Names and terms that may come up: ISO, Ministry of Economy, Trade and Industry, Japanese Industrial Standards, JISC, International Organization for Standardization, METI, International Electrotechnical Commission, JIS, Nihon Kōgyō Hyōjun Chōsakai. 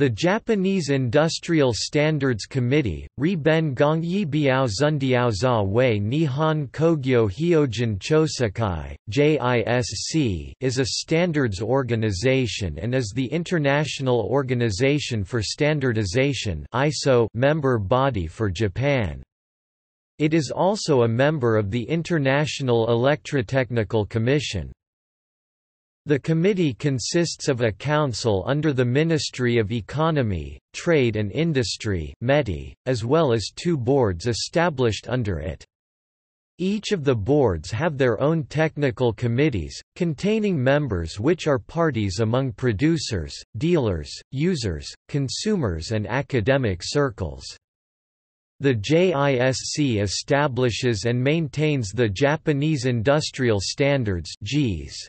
The Japanese Industrial Standards Committee, Riben Gongyi Biao Zundiao Za Wei Nihon Kogyo Hyojin Chosakai, JISC, is a standards organization and is the International Organization for Standardization (ISO) member body for Japan. It is also a member of the International Electrotechnical Commission. The committee consists of a council under the Ministry of Economy, Trade and Industry (METI), as well as two boards established under it. Each of the boards have their own technical committees, containing members which are parties among producers, dealers, users, consumers and academic circles. The JISC establishes and maintains the Japanese Industrial Standards (JIS).